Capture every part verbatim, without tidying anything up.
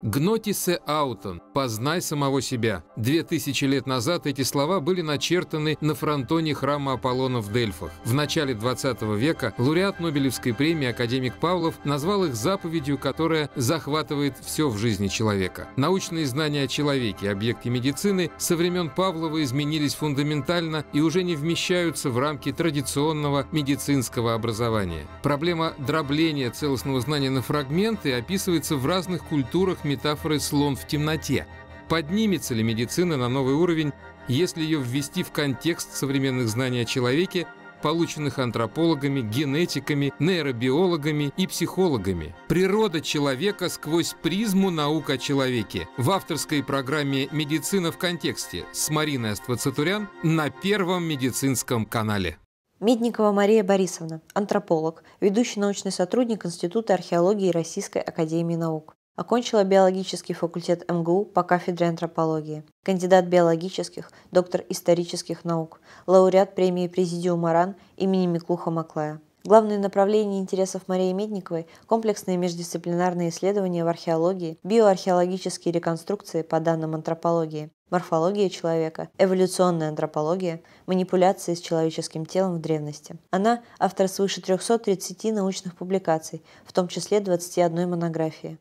Гнотисе Аутон – «Познай самого себя». Две тысячи лет назад эти слова были начертаны на фронтоне храма Аполлона в Дельфах. В начале двадцатого века лауреат Нобелевской премии академик Павлов назвал их заповедью, которая захватывает все в жизни человека. Научные знания о человеке, объекте медицины со времен Павлова изменились фундаментально и уже не вмещаются в рамки традиционного медицинского образования. Проблема дробления целостного знания на фрагменты описывается в разных культурах метафоры «слон в темноте». Поднимется ли медицина на новый уровень, если ее ввести в контекст современных знаний о человеке, полученных антропологами, генетиками, нейробиологами и психологами? Природа человека сквозь призму наук о человеке. В авторской программе «Медицина в контексте» с Мариной Аствацатурян на Первом медицинском канале. Медникова Мария Борисовна, антрополог, ведущий научный сотрудник Института археологии Российской академии наук. Окончила биологический факультет эм гэ у по кафедре антропологии. Кандидат биологических, доктор исторических наук. Лауреат премии Президиума РАН имени Миклухо-Маклая. Главные направления интересов Марии Медниковой – комплексные междисциплинарные исследования в археологии, биоархеологические реконструкции по данным антропологии, морфология человека, эволюционная антропология, манипуляции с человеческим телом в древности. Она – автор свыше трёхсот тридцати научных публикаций, в том числе двадцати одной монографии.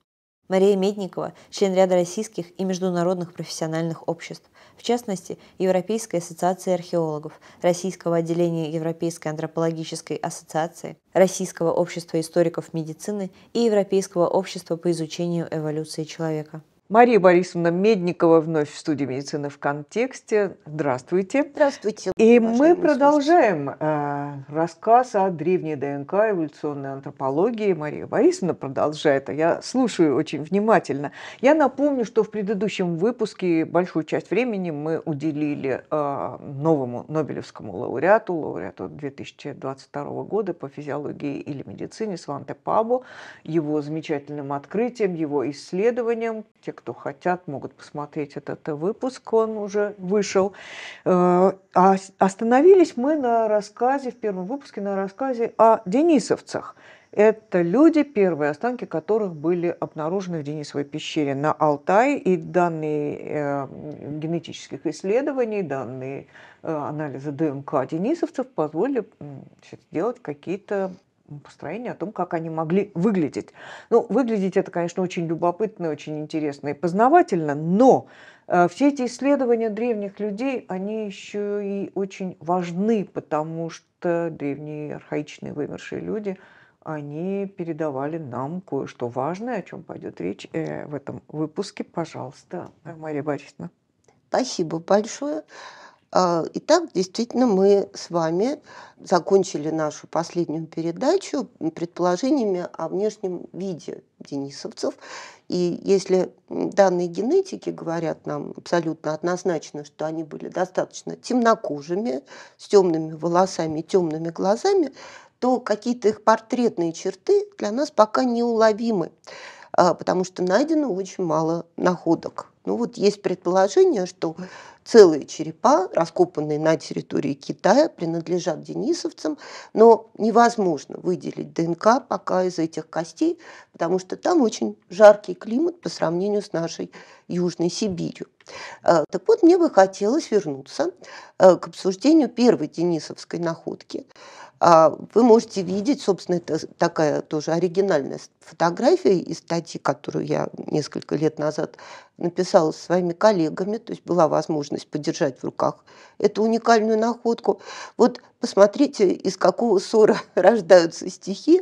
Мария Медникова – член ряда российских и международных профессиональных обществ, в частности, Европейской ассоциации археологов, Российского отделения Европейской антропологической ассоциации, Российского общества историков медицины и Европейского общества по изучению эволюции человека. Мария Борисовна Медникова вновь в студии «Медицина в контексте». Здравствуйте. Здравствуйте. И мы продолжаем э, рассказ о древней дэ эн ка, эволюционной антропологии. Мария Борисовна продолжает, а я слушаю очень внимательно. Я напомню, что в предыдущем выпуске большую часть времени мы уделили э, новому Нобелевскому лауреату, лауреату две тысячи двадцать второго года по физиологии или медицине Сванте Паабо, его замечательным открытием, его исследованием. Те, кто хотят, могут посмотреть этот выпуск, он уже вышел. А остановились мы на рассказе, в первом выпуске, на рассказе о денисовцах. Это люди, первые останки которых были обнаружены в Денисовой пещере на Алтае. И данные генетических исследований, данные анализа дэ эн ка денисовцев позволили сделать какие-то построение о том, как они могли выглядеть. Ну, выглядеть это, конечно, очень любопытно, очень интересно и познавательно, но все эти исследования древних людей, они еще и очень важны, потому что древние архаичные вымершие люди, они передавали нам кое-что важное, о чем пойдет речь в этом выпуске. Пожалуйста, Мария Борисовна. Спасибо большое. Итак, действительно, мы с вами закончили нашу последнюю передачу предположениями о внешнем виде денисовцев. И если данные генетики говорят нам абсолютно однозначно, что они были достаточно темнокожими, с темными волосами, темными глазами, то какие-то их портретные черты для нас пока неуловимы, потому что найдено очень мало находок. Ну вот есть предположение, что целые черепа, раскопанные на территории Китая, принадлежат денисовцам, но невозможно выделить дэ эн ка пока из этих костей, потому что там очень жаркий климат по сравнению с нашей Южной Сибирью. Так вот, мне бы хотелось вернуться к обсуждению первой денисовской находки. Вы можете видеть, собственно, это такая тоже оригинальная фотография из статьи, которую я несколько лет назад написала со своими коллегами, то есть была возможность подержать в руках эту уникальную находку. Вот посмотрите, из какого сора рождаются стихи,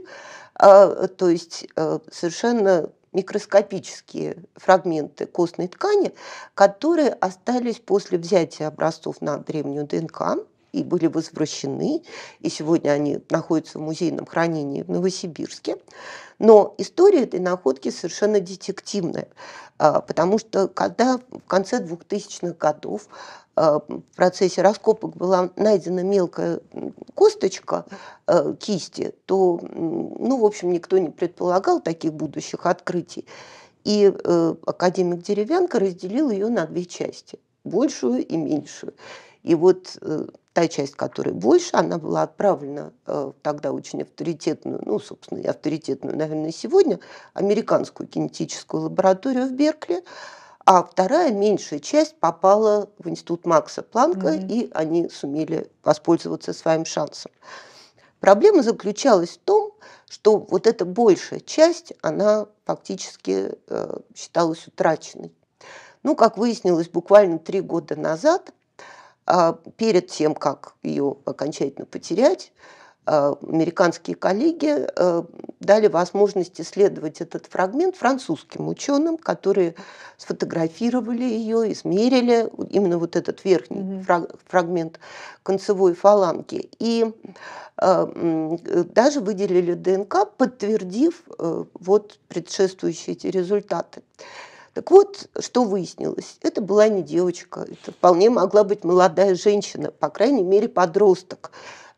то есть совершенно микроскопические фрагменты костной ткани, которые остались после взятия образцов на древнюю дэ эн ка и были возвращены, и сегодня они находятся в музейном хранении в Новосибирске. Но история этой находки совершенно детективная, потому что когда в конце двухтысячных годов в процессе раскопок была найдена мелкая косточка кисти, то, ну, в общем, никто не предполагал таких будущих открытий. И академик Деревянко разделил ее на две части – большую и меньшую. И вот Та часть, которая больше, она была отправлена э, тогда очень авторитетную, ну, собственно, и авторитетную, наверное, сегодня, американскую кинетическую лабораторию в Беркли, а вторая, меньшая часть, попала в Институт Макса Планка, mm-hmm. и они сумели воспользоваться своим шансом. Проблема заключалась в том, что вот эта большая часть, она фактически э, считалась утраченной. Ну, как выяснилось, буквально три года назад, перед тем, как ее окончательно потерять, американские коллеги дали возможность исследовать этот фрагмент французским ученым, которые сфотографировали ее, измерили именно вот этот верхний mm-hmm. фрагмент концевой фаланги и даже выделили ДНК, подтвердив вот предшествующие эти результаты. Так вот, что выяснилось, это была не девочка, это вполне могла быть молодая женщина, по крайней мере, подросток,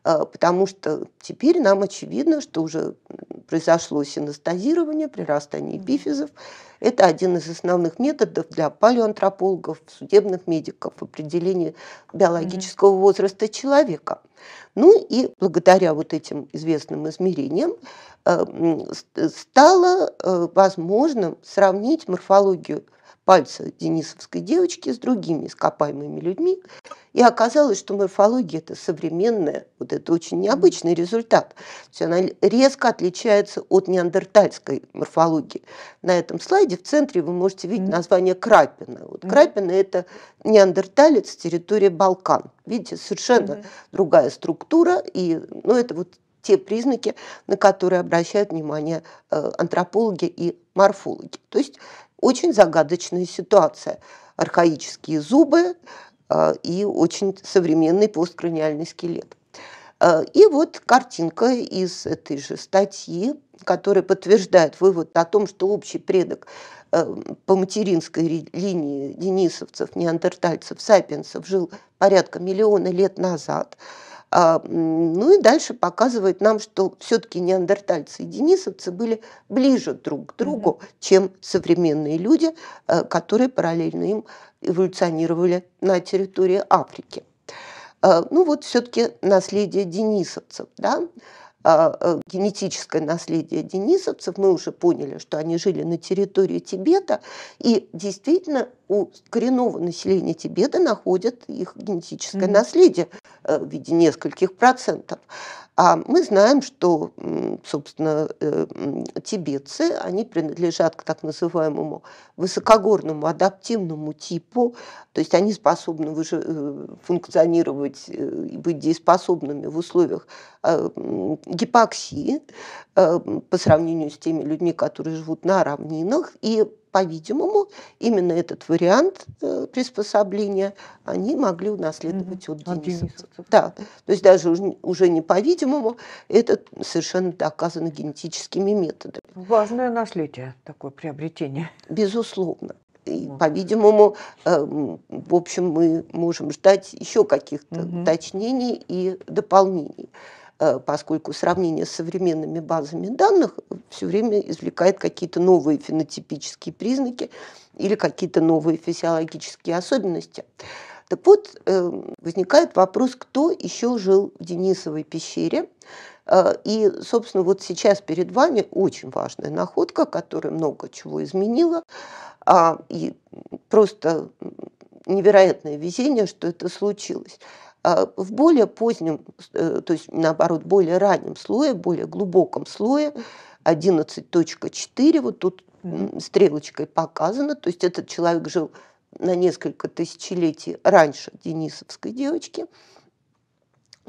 потому что теперь нам очевидно, что уже произошло синестезирование, прирастание эпифизов. Это один из основных методов для палеоантропологов, судебных медиков в определении биологического mm-hmm. возраста человека. Ну и благодаря вот этим известным измерениям стало возможным сравнить морфологию пальца денисовской девочки с другими ископаемыми людьми. И оказалось, что морфология – это современная, вот это очень необычный результат. То есть она резко отличается от неандертальской морфологии. На этом слайде в центре вы можете видеть название Крапина. Вот Крапина – это неандерталец с территории Балкан. Видите, совершенно mm-hmm. другая структура, и, ну, это вот те признаки, на которые обращают внимание антропологи и морфологи. То есть очень загадочная ситуация. Архаические зубы э, и очень современный посткраниальный скелет. Э, и вот картинка из этой же статьи, которая подтверждает вывод о том, что общий предок э, по материнской линии денисовцев, неандертальцев, сапиенсов жил порядка миллиона лет назад. Ну и дальше показывает нам, что все-таки неандертальцы и денисовцы были ближе друг к другу, mm-hmm. чем современные люди, которые параллельно им эволюционировали на территории Африки. Ну вот все-таки наследие денисовцев, да? Генетическое наследие денисовцев, мы уже поняли, что они жили на территории Тибета, и действительно у коренного населения Тибета находят их генетическое mm-hmm. наследие в виде нескольких процентов. А мы знаем, что, собственно, тибетцы, они принадлежат к так называемому высокогорному адаптивному типу, то есть они способны функционировать и быть дееспособными в условиях гипоксии по сравнению с теми людьми, которые живут на равнинах, и, по-видимому, именно этот вариант приспособления они могли унаследовать mm-hmm. от денисовцев. Да, то есть даже уже не по-видимому, это совершенно доказано генетическими методами. Важное наследие, такое приобретение. Безусловно. И, по-видимому, в общем, мы можем ждать еще каких-то mm-hmm. уточнений и дополнений, поскольку сравнение с современными базами данных все время извлекает какие-то новые фенотипические признаки или какие-то новые физиологические особенности. Так вот, возникает вопрос, кто еще жил в Денисовой пещере. И, собственно, вот сейчас перед вами очень важная находка, которая много чего изменила. И просто невероятное везение, что это случилось. В более позднем, то есть, наоборот, более раннем слое, более глубоком слое, одиннадцать точка четыре, вот тут стрелочкой показано, то есть этот человек жил на несколько тысячелетий раньше денисовской девочки,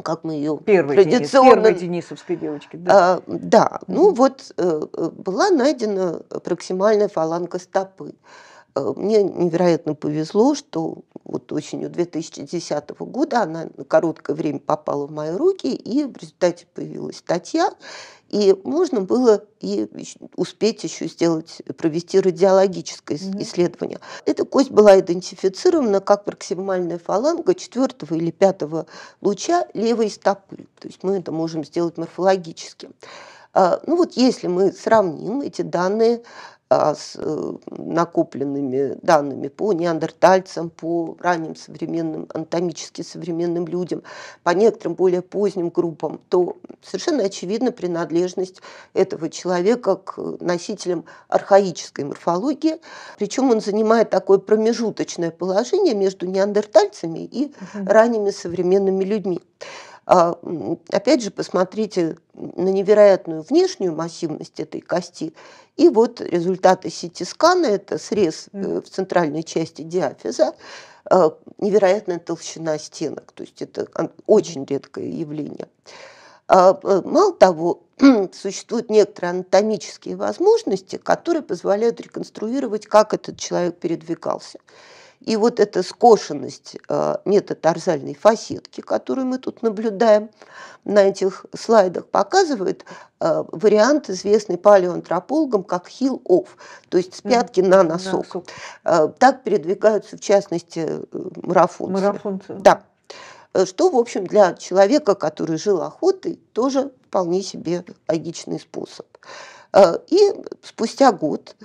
как мы ее первой традиционно... Денис, первой денисовской девочки. Да, а, да. Mm-hmm. Ну вот была найдена проксимальная фаланга стопы. Мне невероятно повезло, что вот осенью две тысячи десятого года она на короткое время попала в мои руки, и в результате появилась статья, и можно было и успеть еще сделать, провести радиологическое mm-hmm. исследование. Эта кость была идентифицирована как проксимальная фаланга четвертого или пятого луча левой стопы. То есть мы это можем сделать морфологически. Ну вот если мы сравним эти данные с накопленными данными по неандертальцам, по ранним современным, анатомически современным людям, по некоторым более поздним группам, то совершенно очевидна принадлежность этого человека к носителям архаической морфологии. Причем он занимает такое промежуточное положение между неандертальцами и [S2] Uh-huh. [S1] Ранними современными людьми. Опять же, посмотрите на невероятную внешнюю массивность этой кости. И вот результаты си ти-скана, это срез в центральной части диафиза, невероятная толщина стенок. То есть это очень редкое явление. Мало того, существуют некоторые анатомические возможности, которые позволяют реконструировать, как этот человек передвигался. И вот эта скошенность метатарзальной фасетки, которую мы тут наблюдаем на этих слайдах, показывает вариант, известный палеоантропологам как heel-off, то есть с пятки на носок. Так передвигаются, в частности, марафонцы. Марафонцы. Да. Что, в общем, для человека, который жил охотой, тоже вполне себе логичный способ. И спустя год,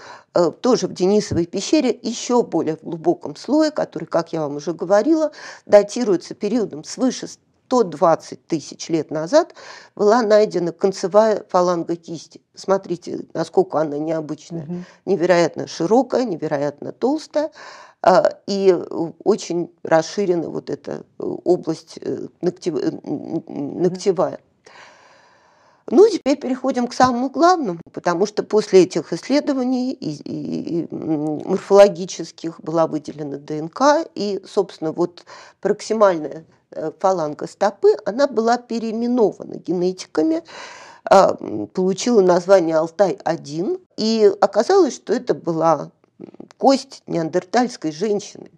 тоже в Денисовой пещере, еще более в глубоком слое, который, как я вам уже говорила, датируется периодом свыше ста двадцати тысяч лет назад, была найдена концевая фаланга кисти. Смотрите, насколько она необычная. Mm-hmm. Невероятно широкая, невероятно толстая. И очень расширена вот эта область ногтевая. Ну, теперь переходим к самому главному, потому что после этих исследований и, и, и морфологических была выделена ДНК, и, собственно, вот проксимальная фаланга стопы, она была переименована генетиками, получила название Алтай один, и оказалось, что это была кость неандертальской женщины.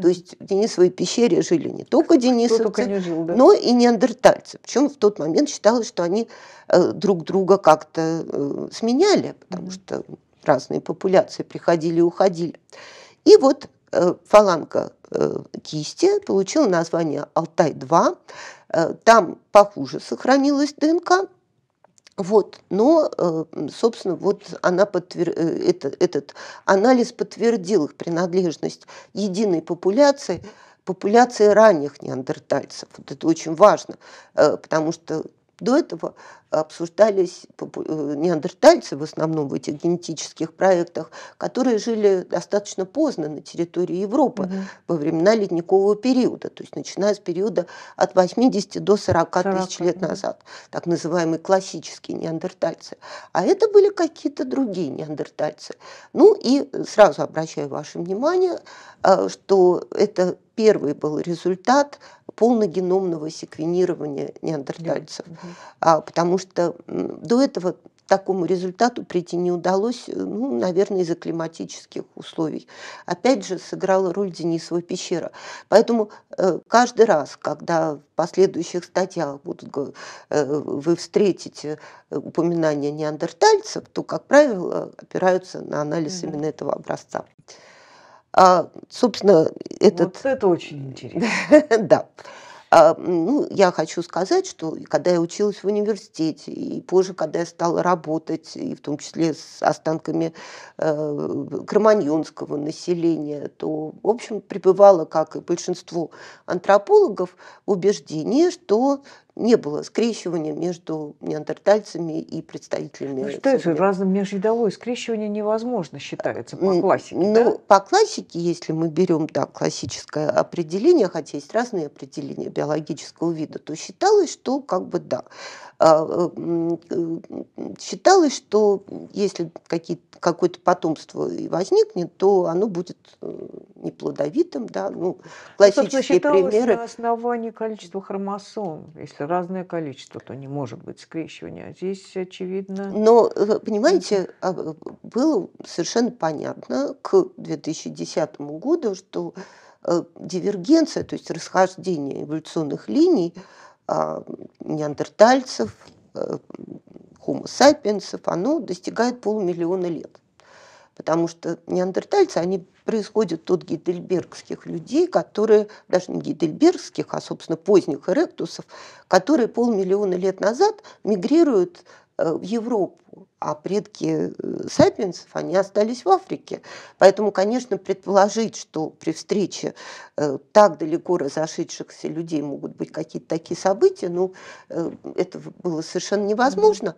То есть в Денисовой пещере жили не только денисовцы, не жил, да? но и неандертальцы. Причем в тот момент считалось, что они друг друга как-то сменяли, потому mm-hmm. что разные популяции приходили и уходили. И вот фаланга кисти получила название Алтай два. Там похуже сохранилась ДНК. Вот. Но, собственно, вот она подтвер... этот, этот анализ подтвердил их принадлежность единой популяции, популяции ранних неандертальцев. Вот это очень важно, потому что до этого обсуждались неандертальцы в основном в этих генетических проектах, которые жили достаточно поздно на территории Европы, mm-hmm. во времена ледникового периода, то есть начиная с периода от восьмидесяти до сорока тысяч лет назад, так называемые классические неандертальцы. А это были какие-то другие неандертальцы. Ну и сразу обращаю ваше внимание, что это первый был результат полногеномного секвенирования неандертальцев, mm-hmm. потому что до этого такому результату прийти не удалось, ну, наверное, из-за климатических условий. Опять же, сыграла роль Денисова пещера. Поэтому э, каждый раз, когда в последующих статьях будут, э, вы встретите упоминание неандертальцев, то, как правило, опираются на анализ mm-hmm. именно этого образца. А, собственно, этот... Вот это очень интересно. Да. А, ну, я хочу сказать, что когда я училась в университете, и позже, когда я стала работать, и в том числе с останками э, кроманьонского населения, то, в общем, пребывала, как и большинство антропологов, в убеждении, что не было скрещивания между неандертальцами и представителями. Ну, считается, разным межвидовое скрещивание невозможно, считается, по классике. Ну, да? По классике, если мы берем да, классическое определение, хотя есть разные определения биологического вида, то считалось, что как бы да. Считалось, что если какое-то потомство и возникнет, то оно будет неплодовитым. Да? Ну, классические ну, примеры... на основании количества хромосом. Если разное количество, то не может быть скрещивания. Здесь очевидно... Но, понимаете, было совершенно понятно к две тысячи десятому году, что дивергенция, то есть расхождение эволюционных линий, неандертальцев, Homo sapiens, оно достигает полумиллиона лет. Потому что неандертальцы, они происходят от гейдельбергских людей, которые, даже не гейдельбергских, а, собственно, поздних эректусов, которые полмиллиона лет назад мигрируют в Европу. а предки сапиенсов, они остались в Африке. Поэтому, конечно, предположить, что при встрече так далеко разошедшихся людей могут быть какие-то такие события, ну, это было совершенно невозможно.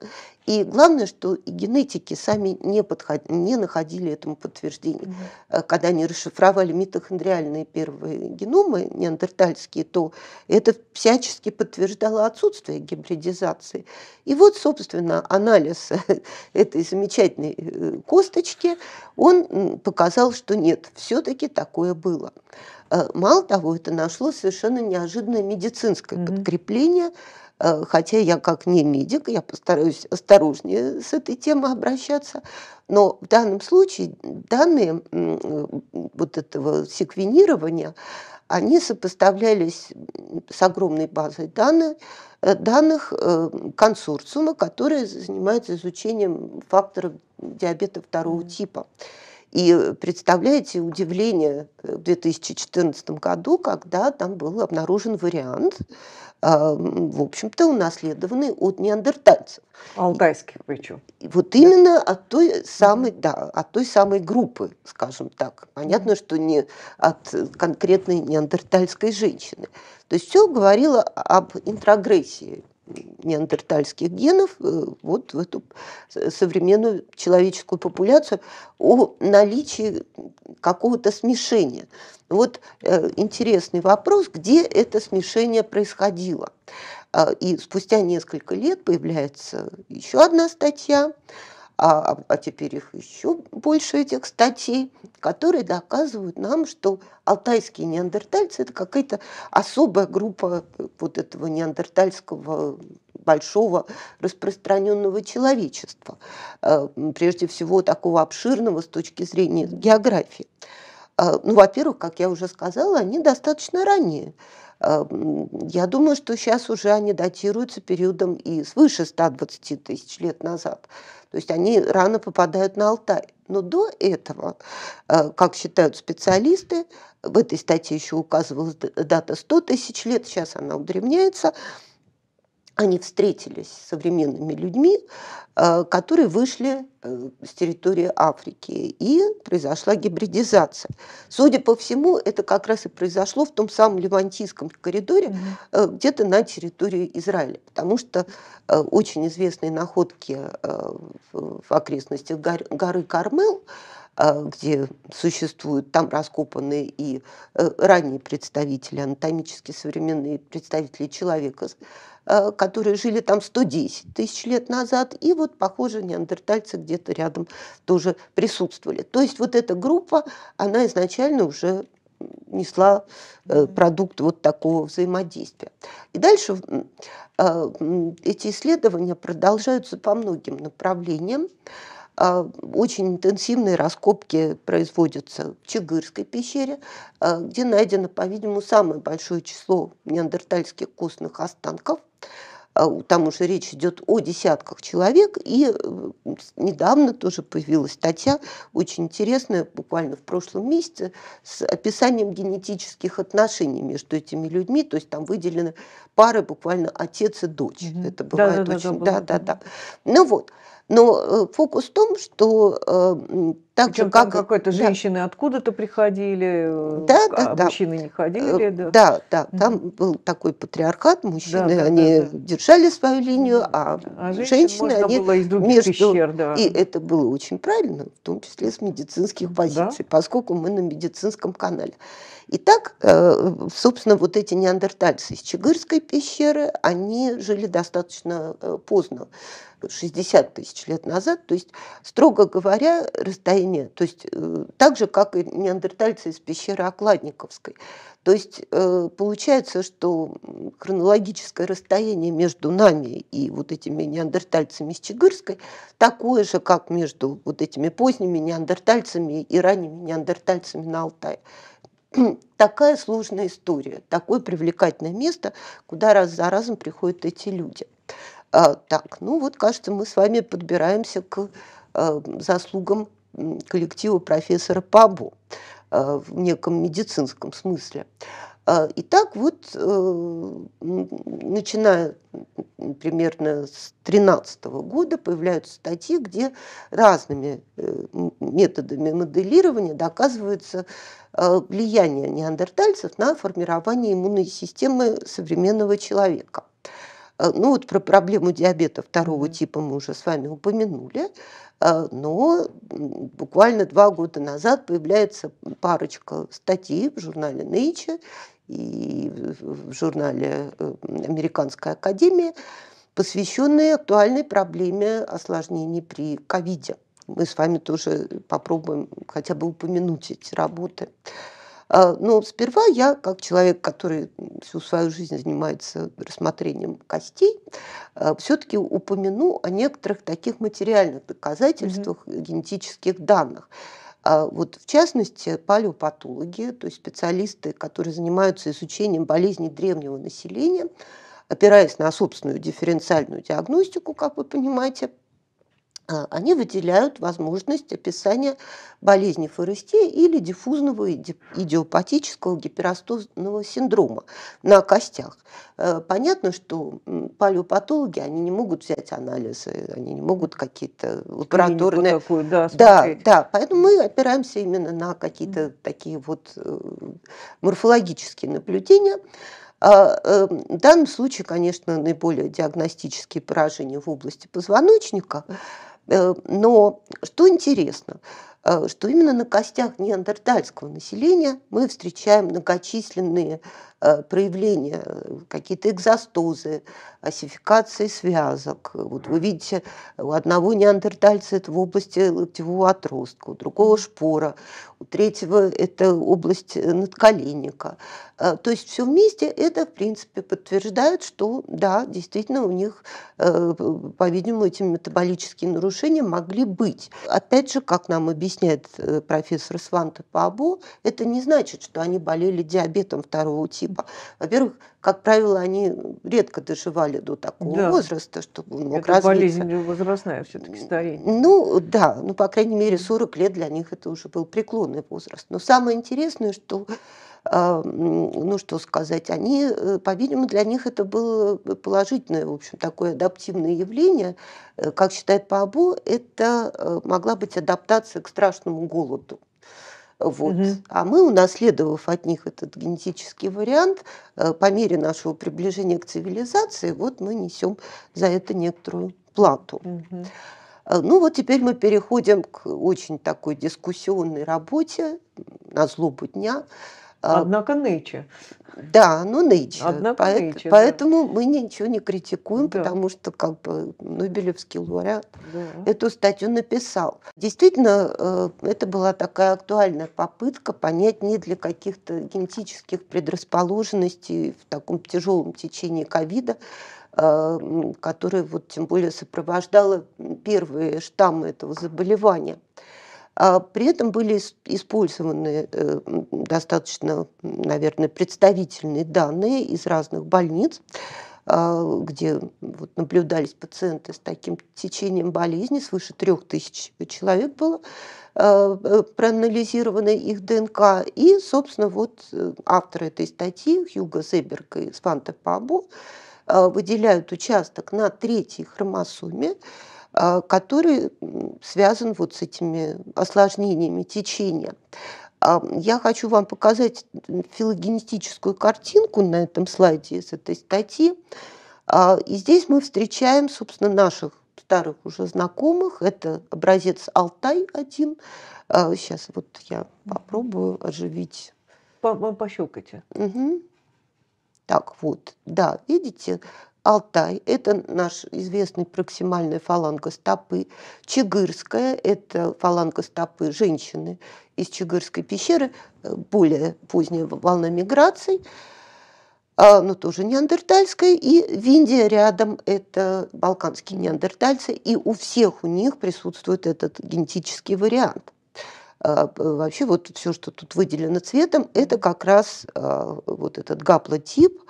И главное, что и генетики сами не, подход... не находили этому подтверждения. Mm-hmm. Когда они расшифровали митохондриальные первые геномы неандертальские, то это всячески подтверждало отсутствие гибридизации. И вот, собственно, анализ этой замечательной косточки, он показал, что нет, все-таки такое было. Мало того, это нашло совершенно неожиданное медицинское mm-hmm. подкрепление, хотя я как не медик, я постараюсь осторожнее с этой темой обращаться, но в данном случае данные вот этого секвенирования, они сопоставлялись с огромной базой данных, данных консорциума, который занимается изучением факторов диабета второго типа. И представляете удивление в две тысячи четырнадцатом году, когда там был обнаружен вариант, в общем-то, унаследованный от неандертальцев. Алтайских причем. Вот именно от той самой, да, от той самой группы, скажем так. Понятно, что не от конкретной неандертальской женщины. То есть все говорило об интрогрессии неандертальских генов вот в эту современную человеческую популяцию, о наличии какого-то смешения. Вот интересный вопрос, где это смешение происходило. И спустя несколько лет появляется еще одна статья, а, а теперь их еще больше, этих статей, которые доказывают нам, что алтайские неандертальцы – это какая-то особая группа вот этого неандертальского большого распространенного человечества, прежде всего такого обширного с точки зрения географии. Ну, во-первых, как я уже сказала, они достаточно ранние. Я думаю, что сейчас уже они датируются периодом и свыше ста двадцати тысяч лет назад. То есть они рано попадают на Алтай. Но до этого, как считают специалисты, в этой статье еще указывалась дата сто тысяч лет, сейчас она удревняется, они встретились с современными людьми, которые вышли с территории Африки, и произошла гибридизация. Судя по всему, это как раз и произошло в том самом Левантийском коридоре, mm-hmm. где-то на территории Израиля, потому что очень известные находки в окрестностях горы Кармел, где существуют, там раскопаны и ранние представители, анатомически современные представители человека, которые жили там сто десять тысяч лет назад, и вот, похоже, неандертальцы где-то рядом тоже присутствовали. То есть вот эта группа, она изначально уже несла продукт вот такого взаимодействия. И дальше эти исследования продолжаются по многим направлениям. Очень интенсивные раскопки производятся в Чагырской пещере, где найдено, по-видимому, самое большое число неандертальских костных останков. Там уже речь идет о десятках человек, и недавно тоже появилась статья, очень интересная, буквально в прошлом месяце, с описанием генетических отношений между этими людьми, то есть там выделены пары буквально отец и дочь. Mm-hmm. Это бывает да, очень... Да-да-да. Ну вот. Но фокус в том, что э, так Причем же как... какой-то женщины да. откуда-то приходили, да, да, а да. мужчины не ходили. Да, да, да. Там mm-hmm. был такой патриархат, мужчины, да, они да, да. держали свою линию, а, а женщины, они между... Пещер, да. И это было очень правильно, в том числе с медицинских позиций, да? поскольку мы на медицинском канале. Итак, собственно, вот эти неандертальцы из Чагырской пещеры, они жили достаточно поздно, шестьдесят тысяч лет назад, то есть, строго говоря, расстояние, то есть, так же, как и неандертальцы из пещеры Окладниковской. То есть, получается, что хронологическое расстояние между нами и вот этими неандертальцами из Чагырской такое же, как между вот этими поздними неандертальцами и ранними неандертальцами на Алтае. Такая сложная история, такое привлекательное место, куда раз за разом приходят эти люди. Так, ну вот, кажется, мы с вами подбираемся к заслугам коллектива профессора Паабо в неком медицинском смысле. И так вот, начиная примерно с тринадцатого года, появляются статьи, где разными методами моделирования доказывается влияние неандертальцев на формирование иммунной системы современного человека. Ну вот про проблему диабета второго типа мы уже с вами упомянули, но буквально два года назад появляется парочка статей в журнале Nature и в журнале Американская академия, посвященные актуальной проблеме осложнений при ковиде. Мы с вами тоже попробуем хотя бы упомянуть эти работы. Но сперва я, как человек, который всю свою жизнь занимается рассмотрением костей, все-таки упомяну о некоторых таких материальных доказательствах, mm-hmm. генетических данных. Вот, в частности, палеопатологи, то есть специалисты, которые занимаются изучением болезней древнего населения, опираясь на собственную дифференциальную диагностику, как вы понимаете, они выделяют возможность описания болезни Форестье или диффузного идиопатического гиперостозного синдрома на костях. Понятно, что палеопатологи, они не могут взять анализы, они не могут какие-то лабораторные... Такую, да, да, да, поэтому мы опираемся именно на какие-то такие вот морфологические наблюдения. В данном случае, конечно, наиболее диагностические поражения в области позвоночника, но что интересно, что именно на костях неандертальского населения мы встречаем многочисленные проявления, какие-то экзостозы, оссификации связок. Вот вы видите, у одного неандертальца это в области локтевого отростка, у другого шпора, у третьего это область надколенника. То есть все вместе это, в принципе, подтверждает, что да, действительно у них, по-видимому, эти метаболические нарушения могли быть. Опять же, как нам объясняют, объясняет профессор Сванте Паабо, это не значит, что они болели диабетом второго типа. Во-первых, как правило, они редко доживали до такого да. возраста, чтобы он мог это развиться. Болезнь возрастная, все-таки старение. Ну да, ну по крайней мере сорок лет для них это уже был преклонный возраст. Но самое интересное, что, ну что сказать, они, по-видимому, для них это было положительное, в общем, такое адаптивное явление. Как считает Паабо, это могла быть адаптация к страшному голоду. Вот. Угу. А мы, унаследовав от них этот генетический вариант, по мере нашего приближения к цивилизации, вот мы несем за это некоторую плату. Угу. Ну вот теперь мы переходим к очень такой дискуссионной работе на злобу дня. Однако Nature. Да, но Nature. Однако Поэт, Nature поэтому да. мы ничего не критикуем, да. потому что как бы Нобелевский лауреат да. эту статью написал. Действительно, это была такая актуальная попытка понять, нет ли каких-то генетических предрасположенностей в таком тяжелом течении ковида, которое вот тем более сопровождало первые штаммы этого заболевания. При этом были использованы достаточно, наверное, представительные данные из разных больниц, где вот наблюдались пациенты с таким течением болезни, свыше трех тысяч человек было проанализировано их ДНК. И, собственно, вот авторы этой статьи, Хьюго Зеберг и Сванте Паабо, выделяют участок на третьей хромосоме, который связан вот с этими осложнениями течения. Я хочу вам показать филогенетическую картинку на этом слайде из этой статьи. И здесь мы встречаем, собственно, наших старых уже знакомых. Это образец Алтай один. Сейчас вот я попробую оживить. Пощелкайте. Угу. Так вот, да, видите? Алтай – это наш известный проксимальная фаланга стопы. Чагырская – это фаланга стопы женщины из Чагырской пещеры, более поздняя волна миграций, но тоже неандертальская. И Виндия рядом – это балканские неандертальцы, и у всех у них присутствует этот генетический вариант. Вообще вот все, что тут выделено цветом, это как раз вот этот гаплотип,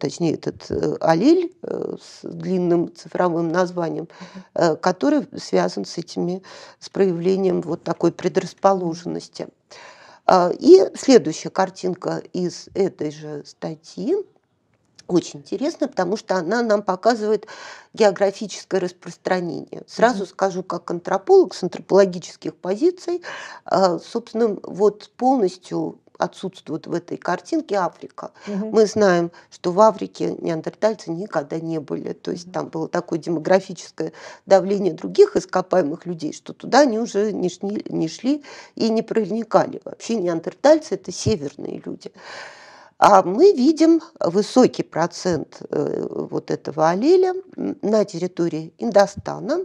точнее этот аллель с длинным цифровым названием, который связан с этими, с проявлением вот такой предрасположенности. И следующая картинка из этой же статьи очень интересная, потому что она нам показывает географическое распространение. Сразу mm-hmm. скажу, как антрополог с антропологических позиций, собственно, вот полностью отсутствует в этой картинке Африка. Угу. Мы знаем, что в Африке неандертальцы никогда не были. То есть угу. там было такое демографическое давление других ископаемых людей, что туда они уже не шли, не шли и не проникали. Вообще неандертальцы – это северные люди. А мы видим высокий процент вот этого аллеля на территории Индостана.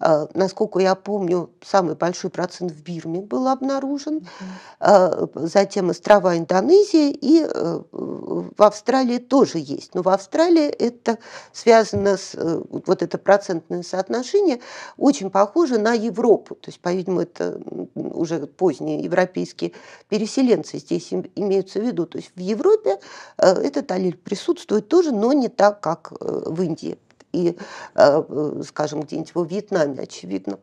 Насколько я помню, самый большой процент в Бирме был обнаружен, mm-hmm. затем острова Индонезии, и в Австралии тоже есть. Но в Австралии это связано с, вот это процентное соотношение очень похоже на Европу. То есть, по-видимому, это уже поздние европейские переселенцы здесь имеются в виду. То есть в Европе этот аллель присутствует тоже, но не так, как в Индии. И, скажем, где-нибудь во Вьетнаме, очевидно.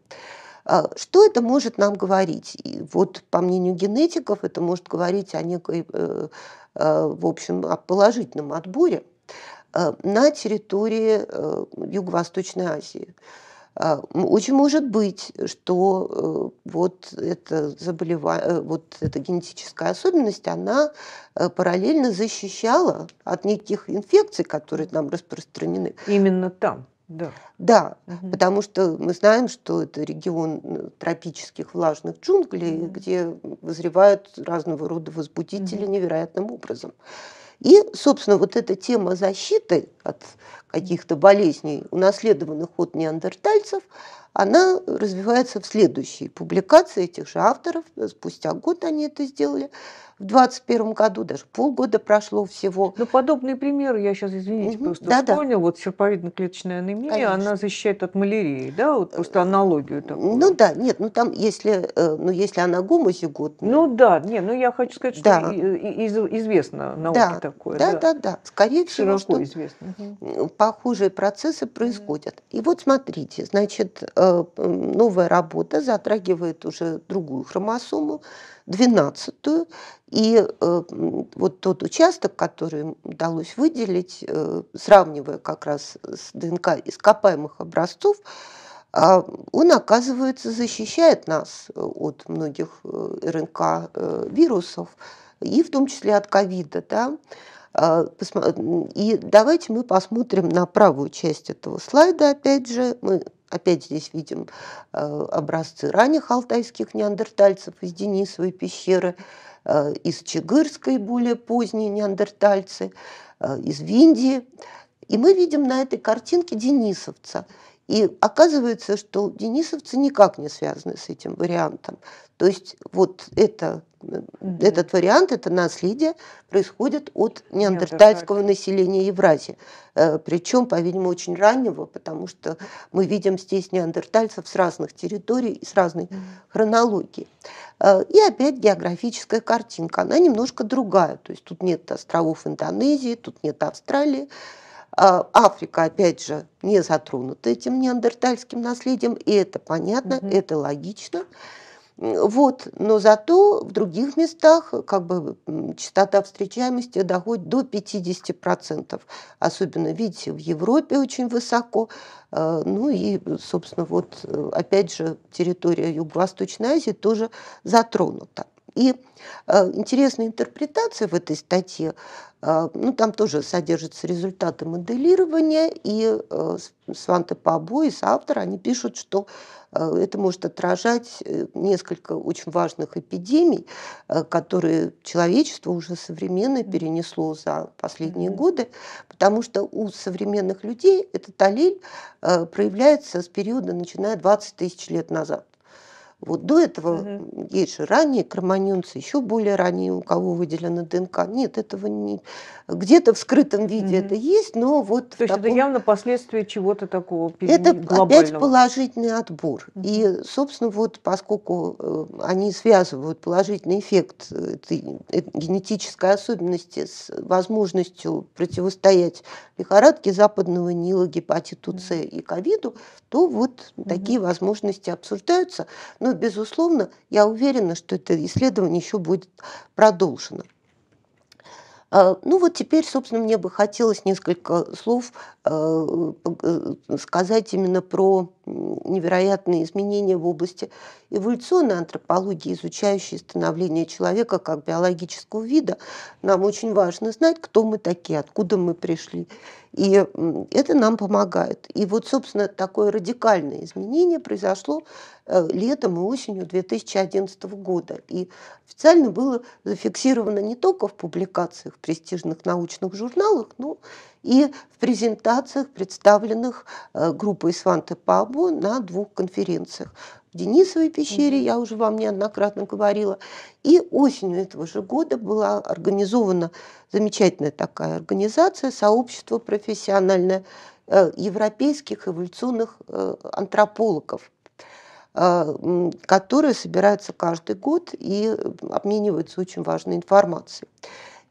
Что это может нам говорить? И вот, по мнению генетиков, это может говорить о некой, в общем, о положительном отборе на территории Юго-Восточной Азии. Очень может быть, что вот эта, заболев... вот эта генетическая особенность, она параллельно защищала от неких инфекций, которые там распространены. Именно там, да. Да, угу. потому что мы знаем, что это регион тропических влажных джунглей, угу. где вызревают разного рода возбудители угу. невероятным образом. И, собственно, вот эта тема защиты от каких-то болезней, унаследованных от неандертальцев, она развивается в следующей публикации этих же авторов. Спустя год они это сделали. В двадцать первом году, даже полгода прошло всего. Но подобные примеры, я сейчас, извините, угу. просто да, вспомнила. Да. Вот серповидно-клеточная анемия, конечно. Она защищает от малярии, да? Вот просто аналогию такую. Ну да, нет, ну там, если, ну, если она гомозиготная. Ну да, нет, ну я хочу сказать, что да. известно науке да. такое. Да, да, да, да. Скорее всего, что известно. Похожие процессы происходят. И вот смотрите, значит, новая работа затрагивает уже другую хромосому, двенадцатую, и э, вот тот участок, который удалось выделить, э, сравнивая как раз с ДНК ископаемых образцов, э, он, оказывается, защищает нас от многих РНК-вирусов, и в том числе от ковида, да. И давайте мы посмотрим на правую часть этого слайда, опять же, мы опять здесь видим образцы ранних алтайских неандертальцев из Денисовой пещеры, из Чагырской более поздние неандертальцы, из Виндии. И мы видим на этой картинке денисовца. И оказывается, что денисовцы никак не связаны с этим вариантом. То есть вот это, mm-hmm. этот вариант, это наследие происходит от неандертальского mm-hmm. населения Евразии. Причем, по-видимому, очень раннего, потому что мы видим здесь неандертальцев с разных территорий и с разной mm-hmm. хронологией. И опять географическая картинка, она немножко другая. То есть тут нет островов Индонезии, тут нет Австралии. Африка, опять же, не затронута этим неандертальским наследием, и это понятно, угу. это логично. Вот. Но зато в других местах как бы, частота встречаемости доходит до пятидесяти процентов. Особенно, видите, в Европе очень высоко. Ну и, собственно, вот, опять же, территория Юго-Восточной Азии тоже затронута. И э, интересная интерпретация в этой статье, э, ну, там тоже содержатся результаты моделирования, и э, Сванте Паабо и соавтор, они пишут, что э, это может отражать несколько очень важных эпидемий, э, которые человечество уже современное перенесло за последние mm-hmm. годы, потому что у современных людей этот аллель э, проявляется с периода, начиная двадцать тысяч лет назад. Вот до этого угу. есть же ранние кроманьонцы, еще более ранние, у кого выделена ДНК. Нет, этого не... Где-то в скрытом виде угу. это есть, но вот... То есть таком... это явно последствия чего-то такого это глобального. Это опять положительный отбор. Угу. И, собственно, вот поскольку они связывают положительный эффект этой генетической особенности с возможностью противостоять лихорадке западного Нила, гепатиту С угу. и ковиду, то вот угу. такие возможности обсуждаются. Но Но, безусловно, я уверена, что это исследование еще будет продолжено. Ну вот теперь, собственно, мне бы хотелось несколько слов сказать именно про невероятные изменения в области эволюционной антропологии, изучающей становление человека как биологического вида. Нам очень важно знать, кто мы такие, откуда мы пришли. И это нам помогает. И вот, собственно, такое радикальное изменение произошло летом и осенью две тысячи одиннадцатого года. И официально было зафиксировано не только в публикациях в престижных научных журналах, но и в презентациях, представленных группой Сванте Паабо на двух конференциях. В Денисовой пещере, я уже вам неоднократно говорила. И осенью этого же года была организована замечательная такая организация, сообщество профессиональное европейских эволюционных антропологов, которые собираются каждый год и обмениваются очень важной информацией.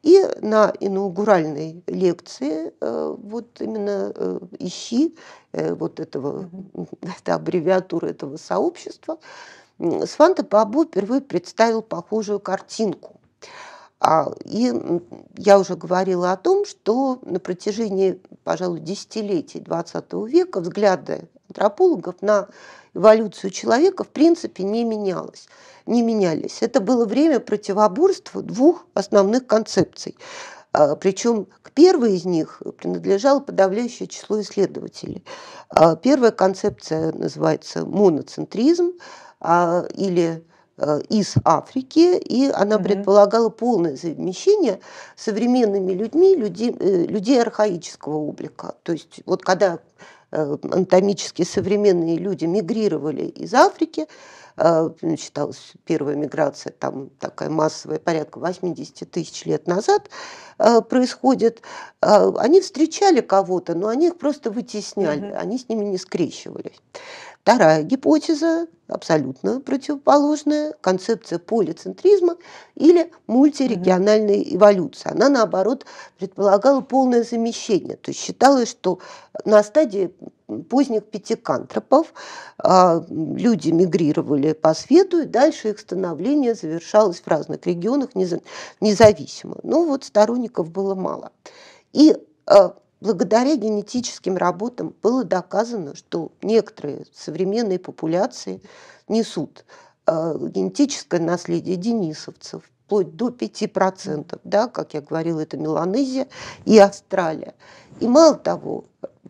И на инаугуральной лекции вот именно ИЩИ, вот этого, это аббревиатура этого сообщества, Сванте Паабо впервые представил похожую картинку. И я уже говорила о том, что на протяжении, пожалуй, десятилетий двадцатого века взгляды антропологов на эволюцию человека в принципе не менялось, не менялись. Это было время противоборства двух основных концепций. Причем к первой из них принадлежало подавляющее число исследователей. Первая концепция называется моноцентризм или из Африки, и она угу. предполагала полное замещение современными людьми, людей, людей архаического облика. То есть вот когда анатомически современные люди мигрировали из Африки, считалась первая миграция, там такая массовая, порядка восьмидесяти тысяч лет назад происходит, они встречали кого-то, но они их просто вытесняли, mm-hmm. они с ними не скрещивались. Вторая гипотеза, абсолютно противоположная, концепция полицентризма или мультирегиональной mm-hmm. эволюции. Она, наоборот, предполагала полное замещение. То есть считалось, что на стадии поздних пятикантропов люди мигрировали по свету, и дальше их становление завершалось в разных регионах независимо. Но вот сторонников было мало. И благодаря генетическим работам было доказано, что некоторые современные популяции несут генетическое наследие денисовцев, вплоть до пяти процентов, да, как я говорила, это Меланезия и Австралия. И мало того,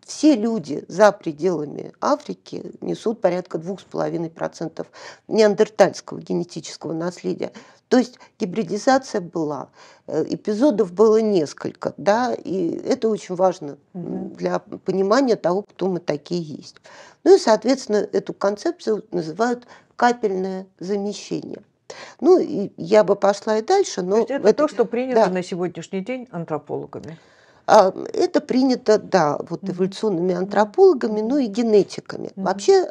все люди за пределами Африки несут порядка двух с половиной процентов неандертальского генетического наследия. То есть гибридизация была, эпизодов было несколько, да, и это очень важно Mm-hmm. для понимания того, кто мы такие есть. Ну и, соответственно, эту концепцию называют капельное замещение. Ну, и я бы пошла и дальше, но... То есть это, это то, что принято да. на сегодняшний день антропологами? Это принято, да, вот эволюционными антропологами, ну и генетиками. Вообще,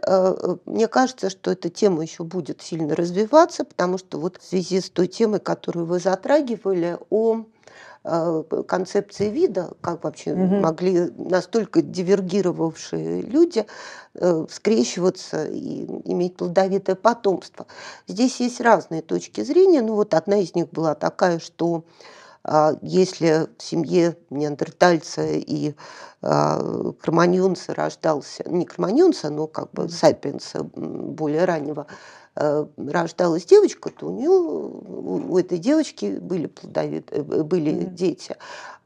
мне кажется, что эта тема еще будет сильно развиваться, потому что вот в связи с той темой, которую вы затрагивали, о концепции вида, как вообще Mm-hmm. могли настолько дивергировавшие люди скрещиваться и иметь плодовитое потомство. Здесь есть разные точки зрения, ну вот одна из них была такая, что если в семье неандертальца и э, кроманьонца рождался, не кроманьонца, но как бы сапиенса более раннего, э, рождалась девочка, то у нее, у этой девочки были, плодовит, были mm-hmm. дети.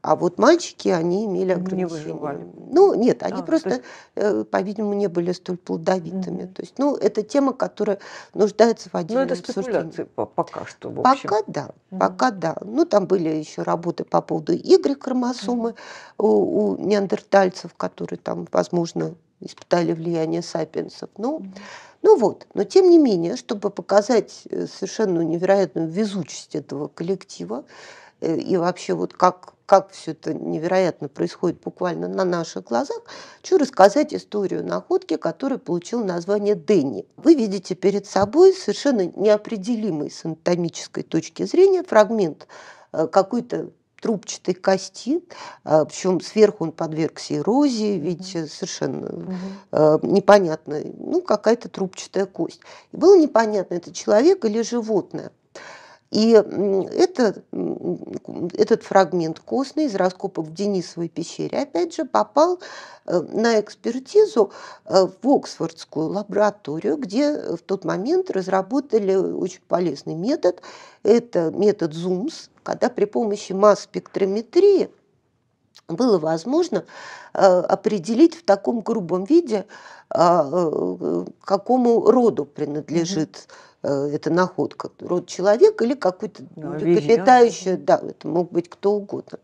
А вот мальчики, они имели ограничения. Не выживали. Ну, нет, они а, просто, есть... по-видимому, не были столь плодовитыми. Mm-hmm. То есть, ну, это тема, которая нуждается в отдельном обсуждении. Ну, это спекуляции пока что, в общем. Пока да, mm-hmm. пока да. Ну, там были еще работы по поводу Y-хромосомы mm-hmm. у, у неандертальцев, которые там, возможно, испытали влияние сапиенсов. Ну, mm-hmm. ну вот, но тем не менее, чтобы показать совершенно невероятную везучесть этого коллектива, и вообще вот как, как все это невероятно происходит буквально на наших глазах, хочу рассказать историю находки, которая получила название Денни. Вы видите перед собой совершенно неопределимый с анатомической точки зрения фрагмент какой-то трубчатой кости, причем сверху он подвергся эрозии, ведь mm-hmm. совершенно mm-hmm. непонятно, ну, какая-то трубчатая кость. И было непонятно, это человек или животное. И это, этот фрагмент костный из раскопок в Денисовой пещере, опять же, попал на экспертизу в Оксфордскую лабораторию, где в тот момент разработали очень полезный метод. Это метод зумс, когда при помощи масс-спектрометрии было возможно определить в таком грубом виде, к какому роду принадлежит эта находка, род человека или какой-то млекопитающий, да, это мог быть кто угодно.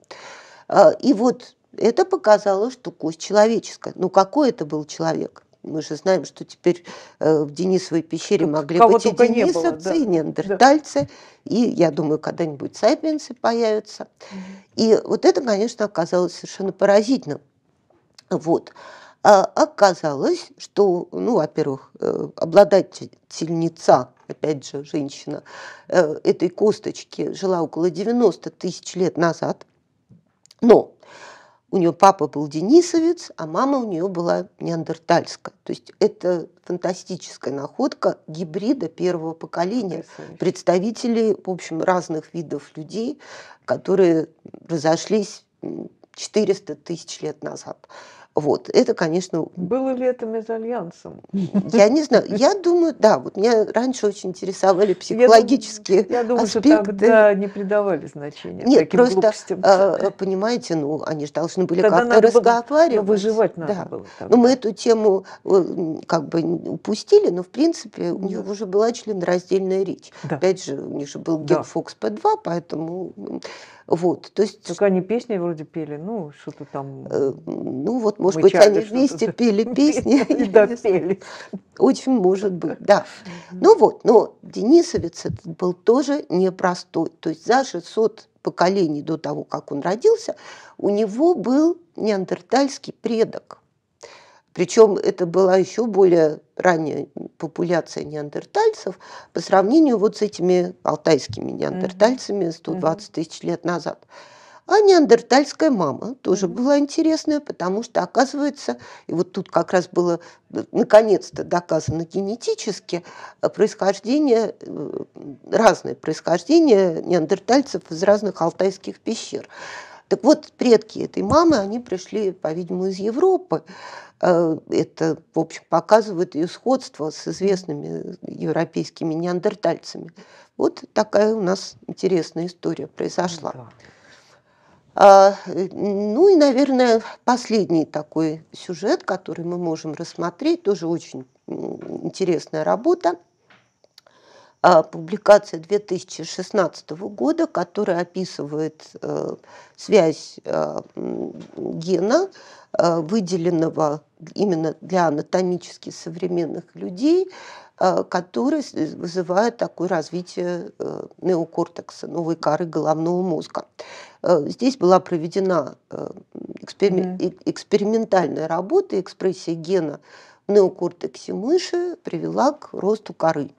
И вот это показало, что кость человеческая. Ну какой это был человек? Мы же знаем, что теперь в Денисовой пещере тут могли быть и денисовцы, и неандертальцы, да. и, я думаю, когда-нибудь сапиенсы появятся. И вот это, конечно, оказалось совершенно поразительным. Вот. А оказалось, что, ну, во-первых, обладательница, опять же, женщина, этой косточки жила около девяноста тысяч лет назад, но у нее папа был денисовец, а мама у нее была неандертальская. То есть это фантастическая находка гибрида первого поколения, представителей, в общем, разных видов людей, которые разошлись четыреста тысяч лет назад. Вот, это, конечно... Было ли это мезальянсом? Я не знаю. Я думаю, да, вот меня раньше очень интересовали психологические аспекты. Я думаю, что тогда не придавали значения таким глупостям. Просто, понимаете, ну, они же должны были как-то разговаривать. Выживать надо было. Ну, мы эту тему как бы упустили, но, в принципе, у них уже была членораздельная речь. Опять же, у них же был Гет Фокс Пэ два, поэтому... Вот, то есть... Только они песни вроде пели, ну, что-то там... Э, ну, вот, может быть, они вместе пели песни. И допели. Очень может быть, да. Ну вот, но денисовец был тоже непростой. То есть за шестьсот поколений до того, как он родился, у него был неандертальский предок. Причем это была еще более ранняя популяция неандертальцев по сравнению вот с этими алтайскими неандертальцами сто двадцать тысяч лет назад. А неандертальская мама тоже была интересная, потому что, оказывается, и вот тут как раз было наконец-то доказано генетически происхождение, разное происхождение неандертальцев из разных алтайских пещер. Так вот, предки этой мамы, они пришли, по-видимому, из Европы. Это, в общем, показывает ее сходство с известными европейскими неандертальцами. Вот такая у нас интересная история произошла. Да. А, ну и, наверное, последний такой сюжет, который мы можем рассмотреть, тоже очень интересная работа. Публикация две тысячи шестнадцатого года, которая описывает э, связь э, гена, э, выделенного именно для анатомически современных людей, э, который вызывает такое развитие э, неокортекса, новой коры головного мозга. Э, здесь была проведена э, эксперим... mm-hmm. экспериментальная работа, экспрессия гена в неокортексе мыши привела к росту коры.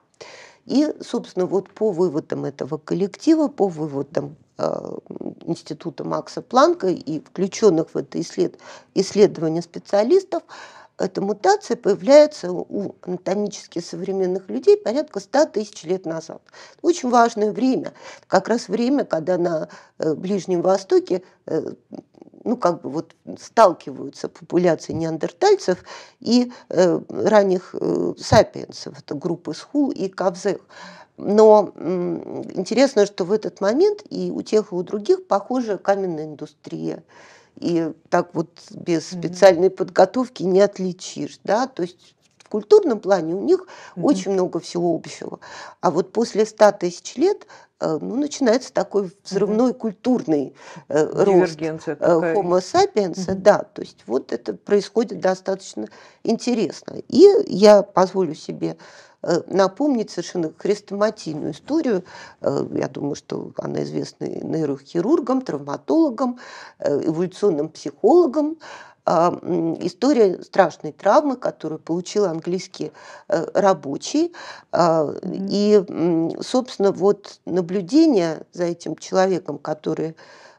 И, собственно, вот по выводам этого коллектива, по выводам э, Института Макса Планка и включенных в это исслед... исследование специалистов, эта мутация появляется у анатомически современных людей порядка ста тысяч лет назад. Очень важное время, как раз время, когда на э, Ближнем Востоке э, ну, как бы вот сталкиваются популяции неандертальцев и э, ранних э, сапиенсов, это группы Схул и Кавзех. Но э, интересно, что в этот момент и у тех, и у других похожая каменная индустрия. И так вот без mm-hmm. специальной подготовки не отличишь, да, то есть в культурном плане у них mm-hmm. очень много всего общего. А вот после ста тысяч лет ну, начинается такой взрывной mm-hmm. культурный э, рост такая. Homo sapiens, mm-hmm. да, то есть вот это происходит достаточно интересно. И я позволю себе э, напомнить совершенно хрестоматийную историю, э, я думаю, что она известна нейрохирургам, травматологам, э, эволюционным психологам, история страшной травмы, которую получил английский рабочий. Mm-hmm. И, собственно, вот наблюдение за этим человеком, который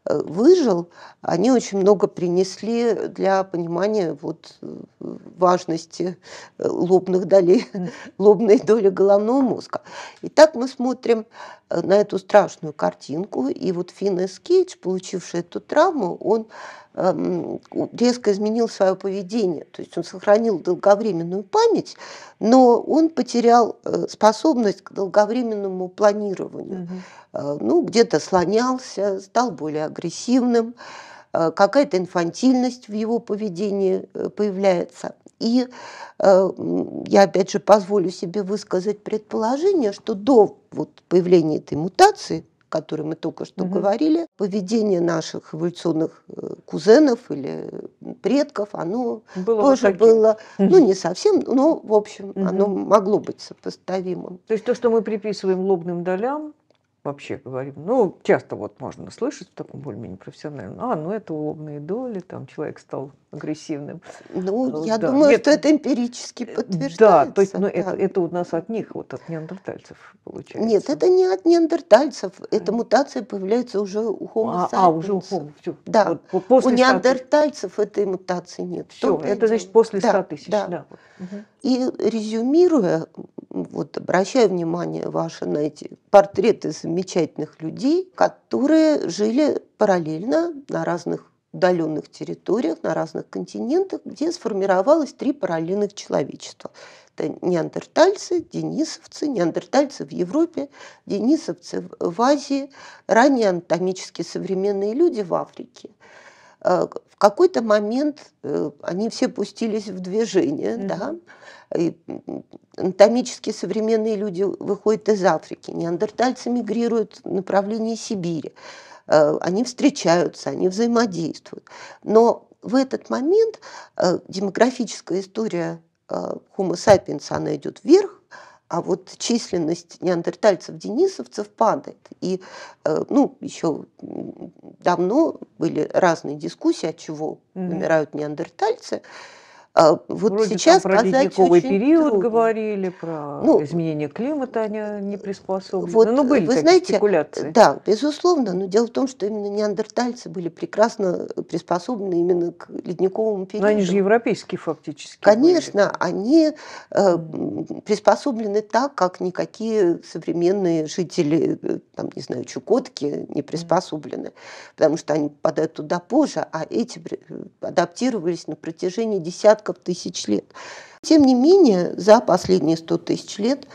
выжил, они очень много принесли для понимания вот важности лобных долей, лобной доли головного мозга. Итак, мы смотрим на эту страшную картинку, и вот Финес Кейдж, получивший эту травму, он резко изменил свое поведение. То есть он сохранил долговременную память, но он потерял способность к долговременному планированию. Mm-hmm. Ну, где-то слонялся, стал более агрессивным, какая-то инфантильность в его поведении появляется. И я, опять же, позволю себе высказать предположение, что до вот появления этой мутации, о которой мы только что [S2] Угу. [S1] Говорили, поведение наших эволюционных кузенов или предков, оно было тоже вот было, ну не совсем, но в общем [S2] Угу. [S1] Оно могло быть сопоставимым. То есть то, что мы приписываем лобным долям, вообще говорим, ну часто вот можно слышать в таком более-менее профессиональном, а, ну это лобные доли, там человек стал агрессивным. Ну, ну я да. думаю, нет, что это эмпирически подтверждается. Да, то есть ну, да. Это, это у нас от них, вот от неандертальцев получается. Нет, это не от неандертальцев, эта мутация появляется уже у Homo sapiens. А, а уже у Homo, все. Да, вот, после у неандертальцев ста... этой мутации нет. Все, это этим... значит после да, ста тысяч. Да. Да. Угу. И резюмируя, вот обращаю внимание ваше на эти портреты замечательных людей, которые жили параллельно на разных удаленных территориях, на разных континентах, где сформировалось три параллельных человечества. Это неандертальцы, денисовцы, неандертальцы в Европе, денисовцы в Азии, ранее анатомически современные люди в Африке. В какой-то момент они все пустились в движение, mm-hmm. да? И анатомически современные люди выходят из Африки, неандертальцы мигрируют в направлении Сибири. Они встречаются, они взаимодействуют. Но в этот момент демографическая история Homo sapiens, она идет вверх, а вот численность неандертальцев-денисовцев падает. И ну, еще давно были разные дискуссии, от чего умирают неандертальцы. Вот вроде сейчас про ледниковый период трудно. Говорили, про ну, изменение климата они не приспособлены. Вот, ну, были вы знаете, спекуляции. Да, безусловно, но дело в том, что именно неандертальцы были прекрасно приспособлены именно к ледниковому периоду. Но они же европейские фактически. Конечно, были. Они э, приспособлены так, как никакие современные жители, там, не знаю, Чукотки не приспособлены, потому что они попадают туда позже, а эти адаптировались на протяжении десятков тысяч лет. Тем не менее, за последние сто тысяч лет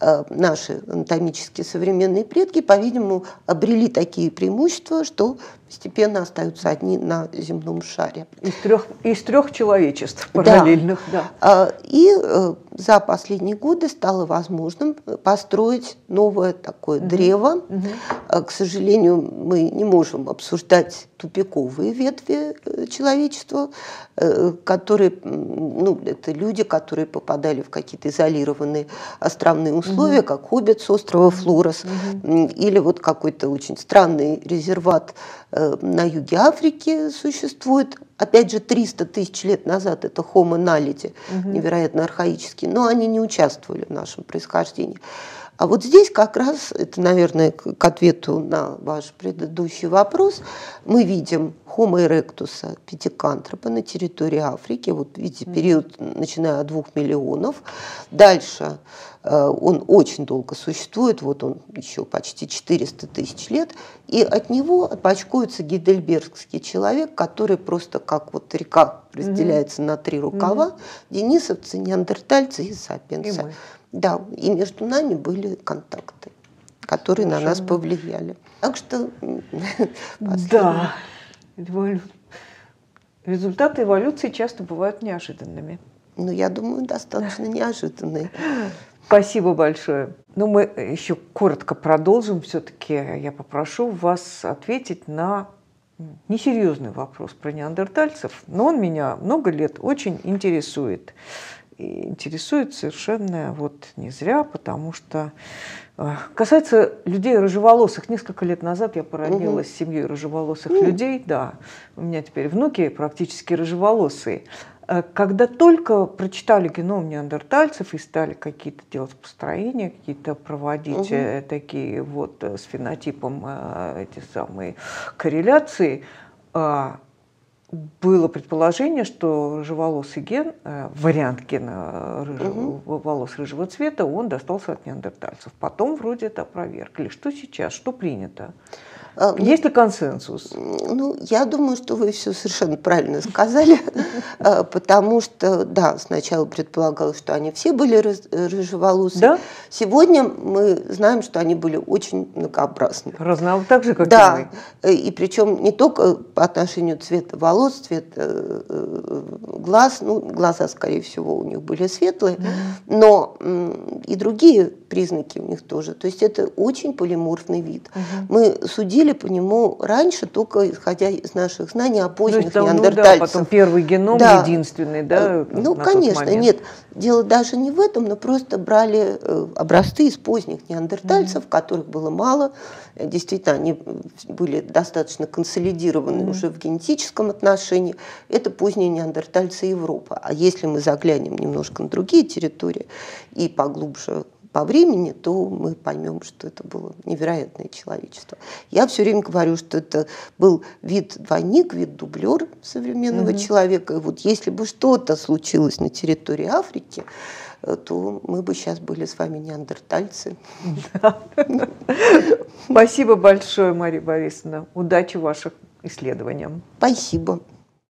э, наши анатомически современные предки, по-видимому, обрели такие преимущества, что постепенно остаются одни на земном шаре. Из трех, из трех человечеств параллельных. Да. Да. И э, за последние годы стало возможным построить новое такое угу. древо. Угу. К сожалению, мы не можем обсуждать тупиковые ветви человечества, э, которые, ну, это люди, которые которые попадали в какие-то изолированные островные условия, mm-hmm. как хоббит с острова Флорес, mm-hmm. или вот какой-то очень странный резерват э, на юге Африки существует. Опять же, триста тысяч лет назад это Homo naledi, mm-hmm. невероятно архаический, но они не участвовали в нашем происхождении. А вот здесь как раз, это, наверное, к ответу на ваш предыдущий вопрос, мы видим Homo erectus пятикантропа на территории Африки, вот видите, период, начиная от двух миллионов. Дальше он очень долго существует, вот он еще почти четыреста тысяч лет, и от него отпочкуется гейдельбергский человек, который просто как вот река разделяется mm-hmm. на три рукава, mm-hmm. денисовцы, неандертальцы и сапиенсы. Да, и между нами были контакты, которые Слушай, на нас повлияли. Так что... Да, результаты эволюции часто бывают неожиданными. Ну, я думаю, достаточно неожиданные. Спасибо большое. Ну, мы еще коротко продолжим. Все-таки я попрошу вас ответить на несерьезный вопрос про неандертальцев, но он меня много лет очень интересует. И интересует совершенно вот не зря, потому что э, касается людей рыжеволосых. Несколько лет назад я породнилась угу. с семьей рыжеволосых угу. людей. Да, у меня теперь внуки практически рыжеволосые. Когда только прочитали геном неандертальцев и стали какие-то делать построения, какие-то проводить угу. такие вот с фенотипом эти самые корреляции, было предположение, что рыжеволосый ген, вариант гена рыжего, угу. волос рыжего цвета, он достался от неандертальцев. Потом вроде это опровергли. Что сейчас? Что принято? Есть ли консенсус? Ну, я думаю, что вы все совершенно правильно сказали, потому что, да, сначала предполагалось, что они все были рыжеволосые. Сегодня мы знаем, что они были очень многообразны. Разнообразны, так же, как и мы. Да, и причем не только по отношению цвета волос, цвета глаз, ну, глаза, скорее всего, у них были светлые, но и другие признаки у них тоже. То есть это очень полиморфный вид. Мы судили по нему раньше, только исходя из наших знаний о поздних там, неандертальцев. Ну, да, потом первый геном да. единственный, да? Ну, конечно, нет. Дело даже не в этом, но просто брали образцы из поздних неандертальцев, mm-hmm. которых было мало. Действительно, они были достаточно консолидированы mm-hmm. уже в генетическом отношении. Это поздние неандертальцы Европы. А если мы заглянем немножко на другие территории и поглубже по времени, то мы поймем, что это было невероятное человечество. Я все время говорю, что это был вид-двойник, вид-дублер современного mm-hmm. человека. И вот если бы что-то случилось на территории Африки, то мы бы сейчас были с вами неандертальцы. Спасибо большое, Мария Борисовна. Удачи вашим исследованиям. Спасибо.